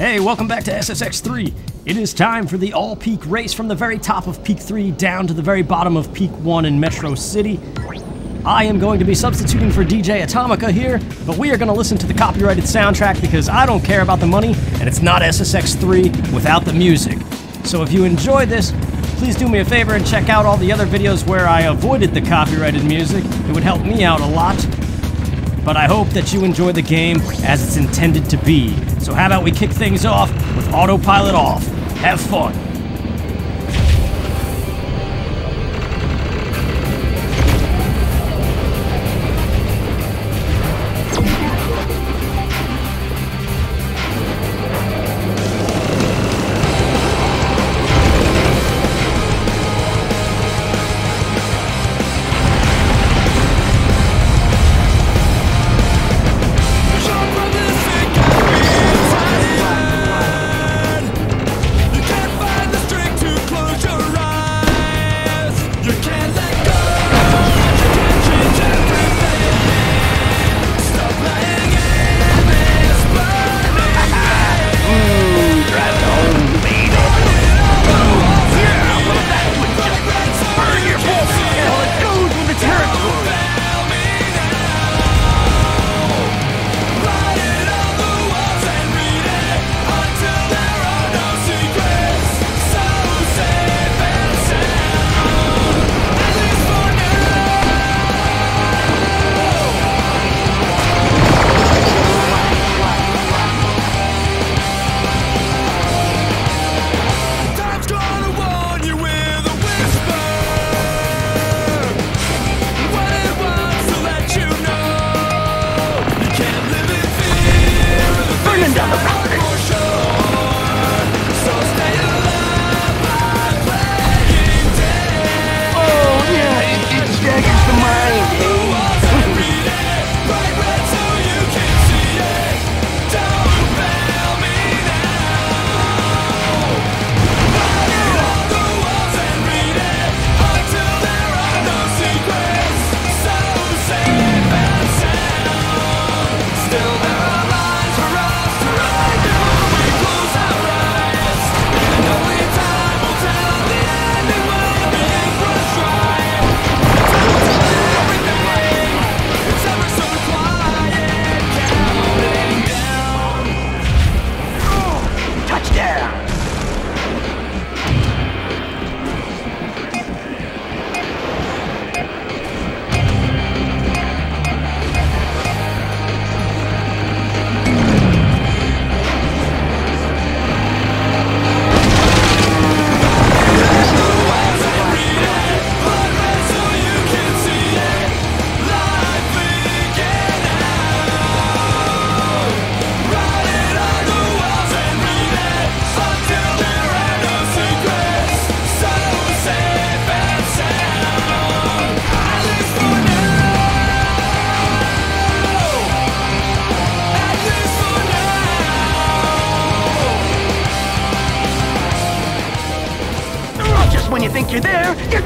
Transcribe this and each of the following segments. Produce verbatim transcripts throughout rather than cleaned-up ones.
Hey, welcome back to S S X three. It is time for the all-peak race from the very top of Peak three down to the very bottom of Peak one in Metro City. I am going to be substituting for D J Atomika here, but we are going to listen to the copyrighted soundtrack because I don't care about the money, and it's not S S X three without the music. So if you enjoy this, please do me a favor and check out all the other videos where I avoided the copyrighted music. It would help me out a lot. But I hope that you enjoy the game as it's intended to be. So how about we kick things off with Autopilot Off. Have fun.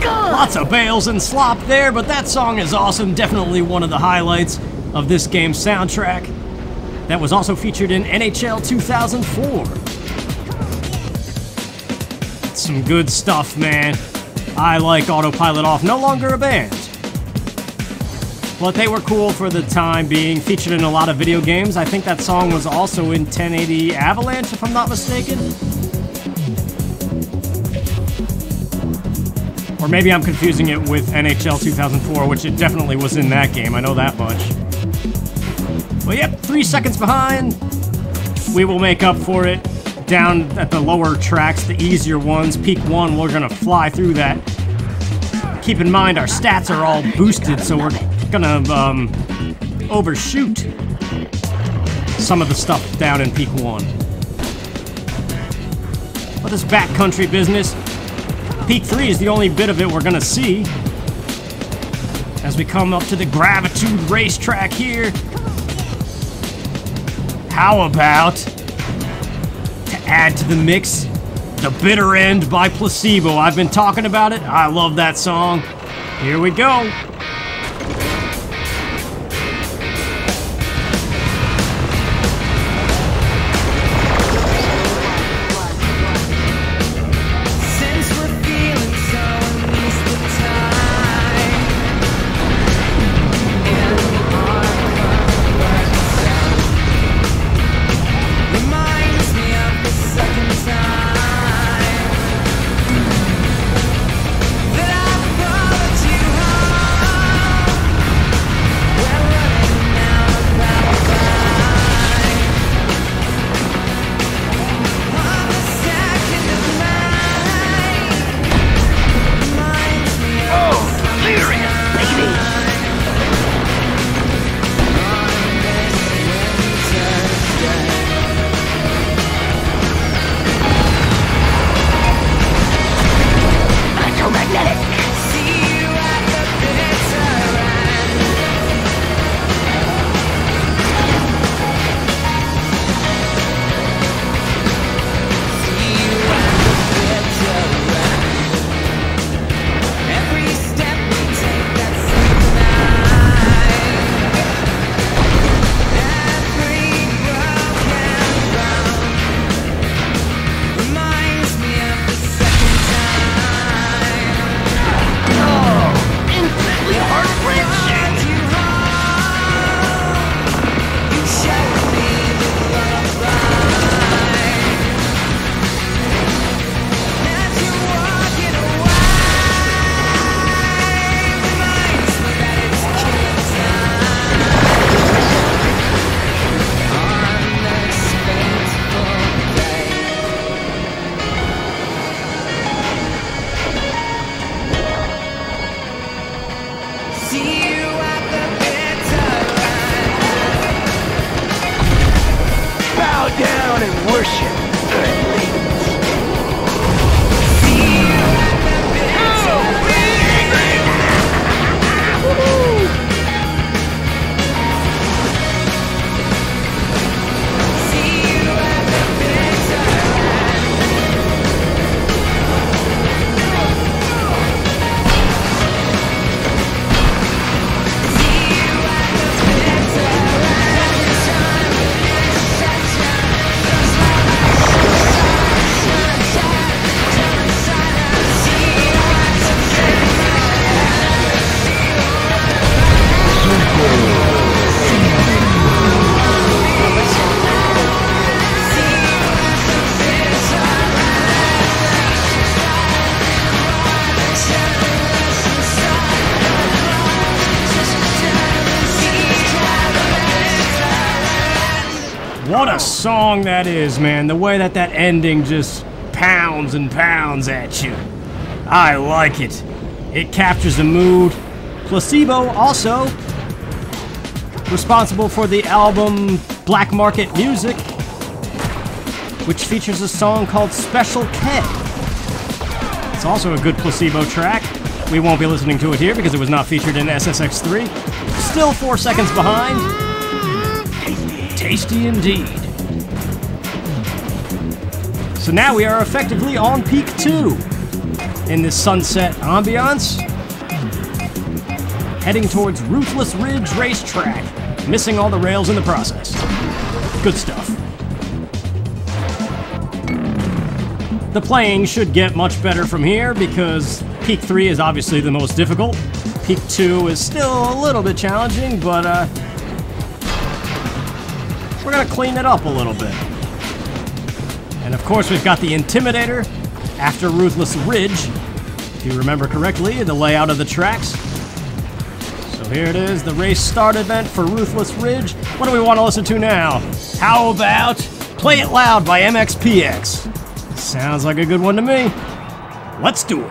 Lots of bales and slop there, but that song is awesome. Definitely one of the highlights of this game's soundtrack. That was also featured in N H L two thousand four. Some good stuff, man. I like Autopilot Off, no longer a band. But they were cool for the time being, featured in a lot of video games. I think that song was also in ten eighty Avalanche, if I'm not mistaken. Or maybe I'm confusing it with N H L two thousand four, which it definitely was in that game, I know that much. Well, yep, three seconds behind. We will make up for it down at the lower tracks, the easier ones. Peak one, we're gonna fly through that. Keep in mind, our stats are all boosted, so we're gonna um, overshoot some of the stuff down in Peak one. But this backcountry business, Peak three is the only bit of it we're gonna see as we come up to the Gravitude racetrack here. How about to add to the mix the Bitter End by Placebo? I've been talking about it. I love that song. Here we go. a song that is, man. The way that that ending just pounds and pounds at you. I like it. It captures the mood. Placebo also responsible for the album Black Market Music, which features a song called Special K. It's also a good Placebo track. We won't be listening to it here because it was not featured in S S X three. Still four seconds behind. Tasty indeed. So now we are effectively on peak two in this sunset ambiance, heading towards Ruthless Ridge Racetrack, missing all the rails in the process. Good stuff. The playing should get much better from here because peak three is obviously the most difficult. Peak two is still a little bit challenging, but uh, we're gonna clean it up a little bit. And of course we've got the Intimidator after Ruthless Ridge, if you remember correctly, the layout of the tracks. So here it is, the race start event for Ruthless Ridge. What do we want to listen to now? How about Play It Loud by M X P X? Sounds like a good one to me. Let's do it.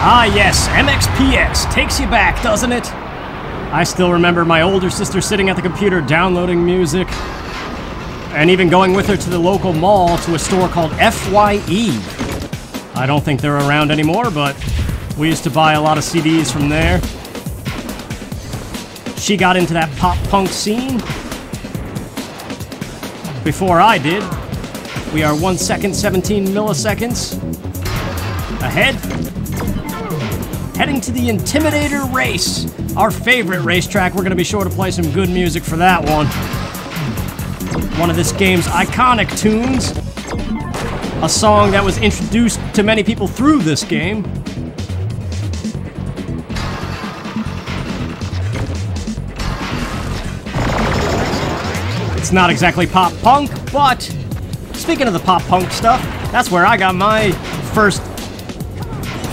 Ah yes, M X P X takes you back, doesn't it? I still remember my older sister sitting at the computer downloading music, and even going with her to the local mall to a store called F Y E. I don't think they're around anymore, but we used to buy a lot of C Ds from there. She got into that pop punk scene before I did, We are one second, seventeen milliseconds ahead. Heading to the Intimidator race, our favorite racetrack. We're going to be sure to play some good music for that one. One of this game's iconic tunes. A song that was introduced to many people through this game. It's not exactly pop punk, but speaking of the pop punk stuff, that's where I got my first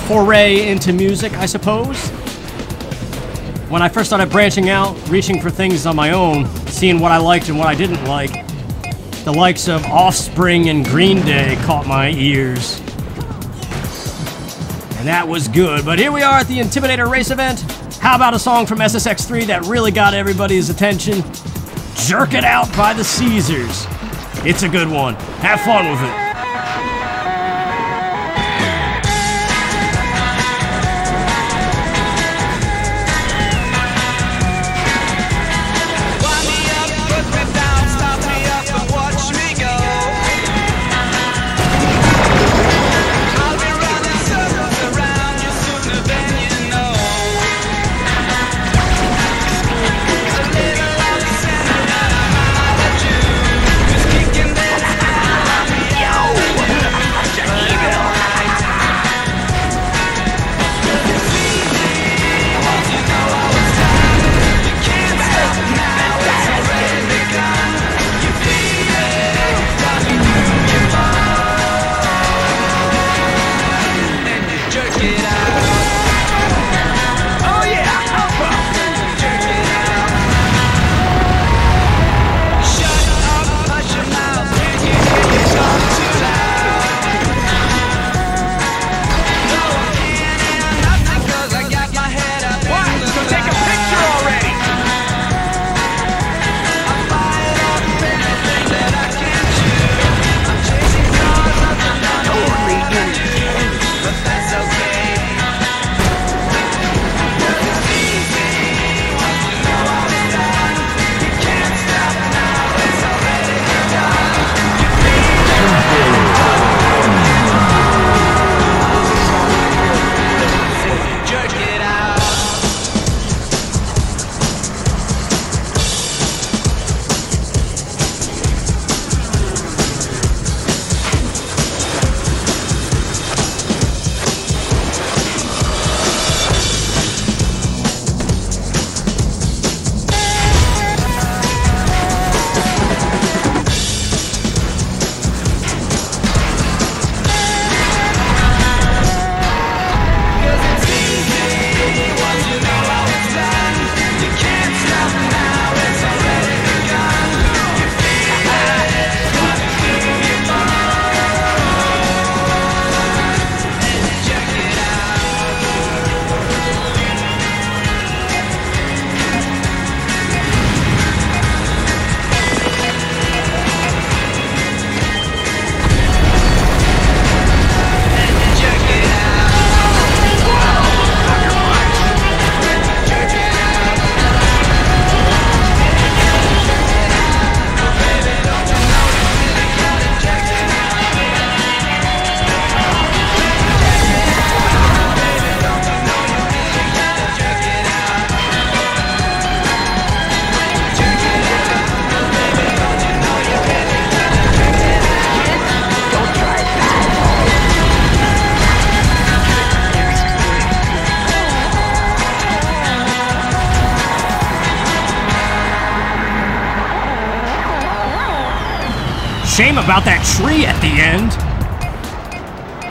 foray into music, I suppose. When I first started branching out, reaching for things on my own, seeing what I liked and what I didn't like, the likes of Offspring and Green Day caught my ears. And that was good. But here we are at the Intimidator race event. How about a song from S S X three that really got everybody's attention? Jerk It Out by the Caesars. It's a good one. Have fun with it. Shame about that tree at the end.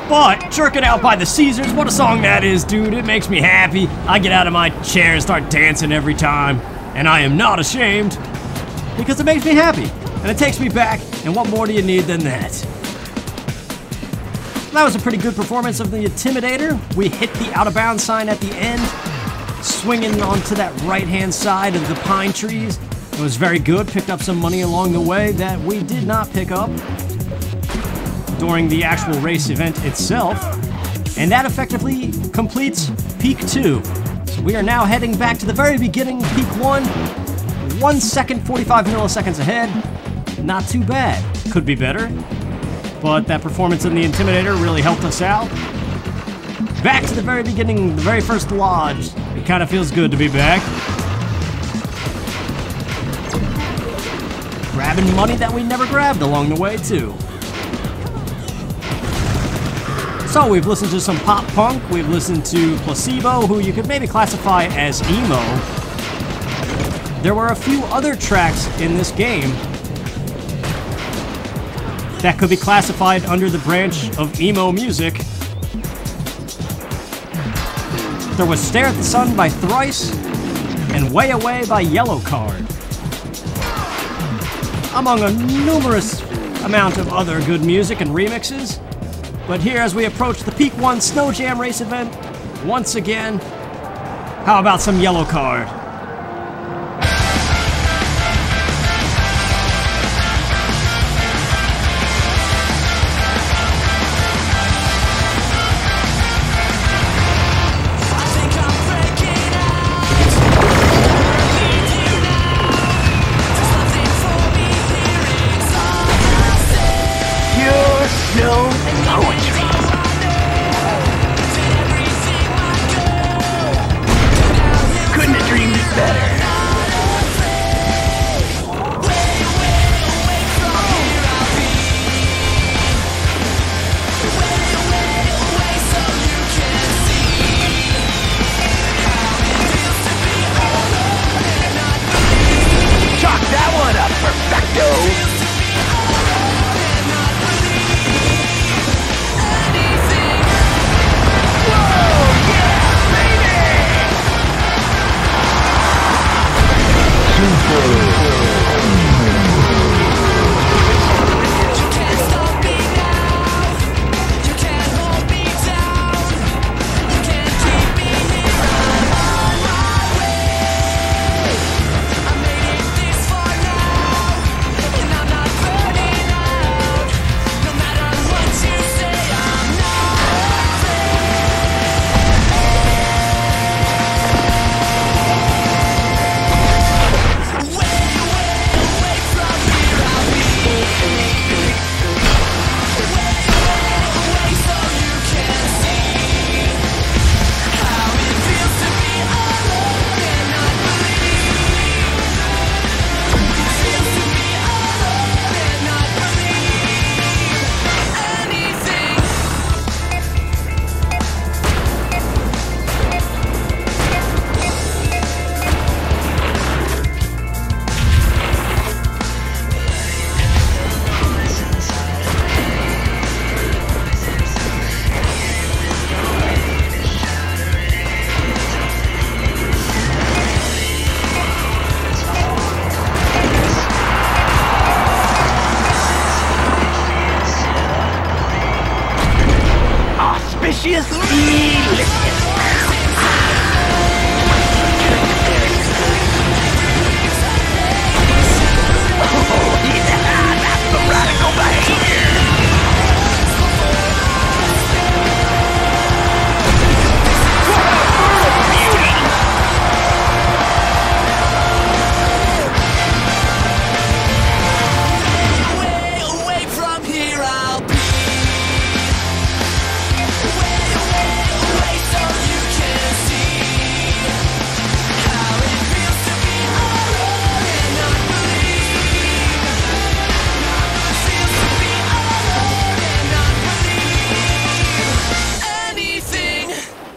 But Jerk It Out by the Caesars, what a song that is, dude. It makes me happy. I get out of my chair and start dancing every time. And I am not ashamed because it makes me happy. And it takes me back. And what more do you need than that? That was a pretty good performance of the Intimidator. We hit the out of bounds sign at the end, swinging onto that right-hand side of the pine trees. It was very good, picked up some money along the way that we did not pick up during the actual race event itself. And that effectively completes Peak two. So we are now heading back to the very beginning, Peak one. One second, forty-five milliseconds ahead. Not too bad. Could be better. but that performance in the Intimidator really helped us out. Back to the very beginning, the very first lodge. It kind of feels good to be back. Grabbing money that we never grabbed along the way, too. So we've listened to some pop punk, we've listened to Placebo, who you could maybe classify as emo. There were a few other tracks in this game that could be classified under the branch of emo music. There was Stare at the Sun by Thrice and Way Away by Yellow Card, among a numerous amount of other good music and remixes. But here, as we approach the Peak One Snow Jam race event, once again, how about some Yellow Card?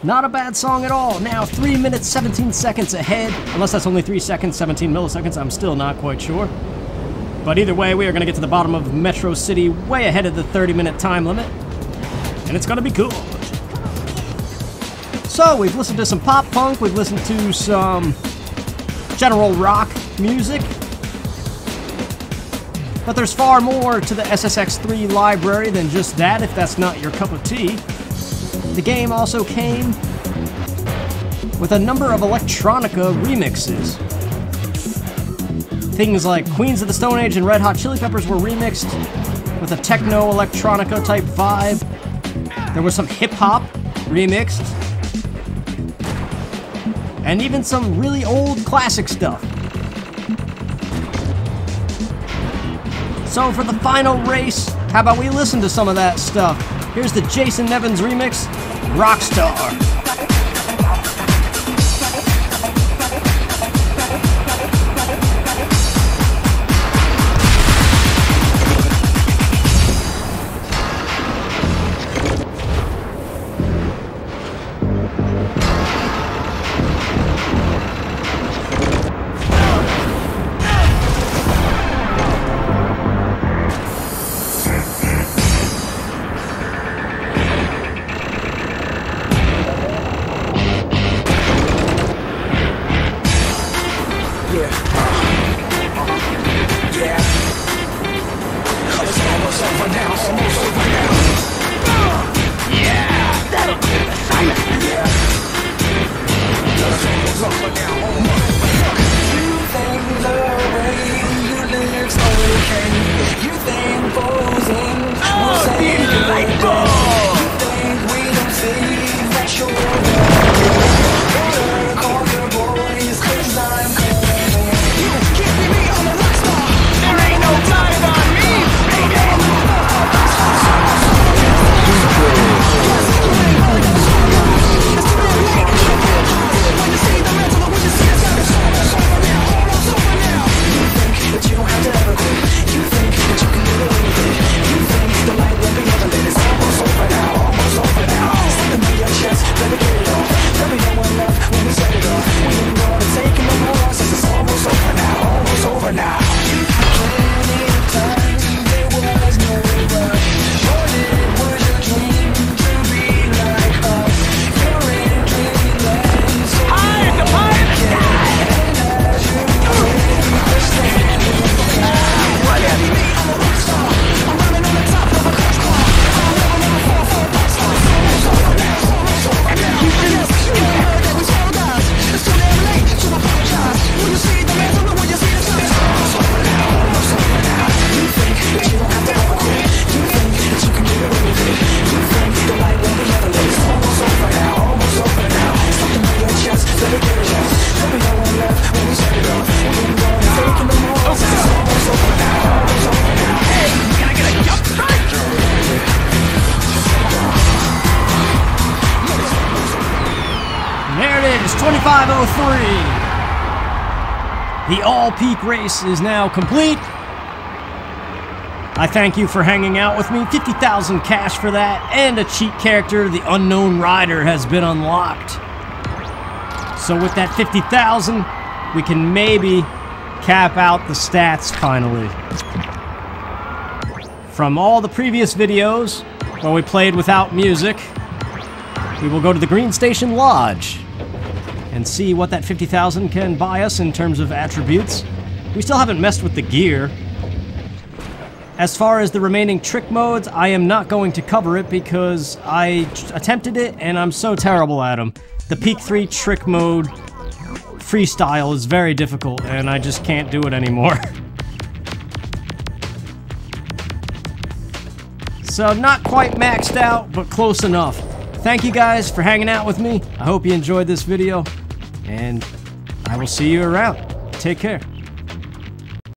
Not a bad song at all. Now three minutes seventeen seconds ahead, unless that's only three seconds seventeen milliseconds, I'm still not quite sure. But either way, we are going to get to the bottom of Metro City way ahead of the thirty minute time limit, and it's going to be cool. So we've listened to some pop punk, we've listened to some general rock music, but there's far more to the S S X three library than just that, if that's not your cup of tea. The game also came with a number of electronica remixes. Things like Queens of the Stone Age and Red Hot Chili Peppers were remixed with a techno electronica type vibe. There was some hip hop remixed. And even some really old classic stuff. So for the final race, How about we listen to some of that stuff? Here's the Jason Nevins remix, Rockstar. The all-peak race is now complete. I thank you for hanging out with me. fifty thousand cash for that, and a cheat character, the Unknown Rider, has been unlocked. So with that fifty thousand, we can maybe cap out the stats finally. From all the previous videos where we played without music, we will go to the Green Station Lodge and see what that fifty thousand can buy us in terms of attributes. We still haven't messed with the gear. As far as the remaining trick modes, I am not going to cover it because I attempted it and I'm so terrible at them. The Peak three trick mode freestyle is very difficult and I just can't do it anymore. So not quite maxed out, but close enough. Thank you guys for hanging out with me. I hope you enjoyed this video. And I will see you around. Take care.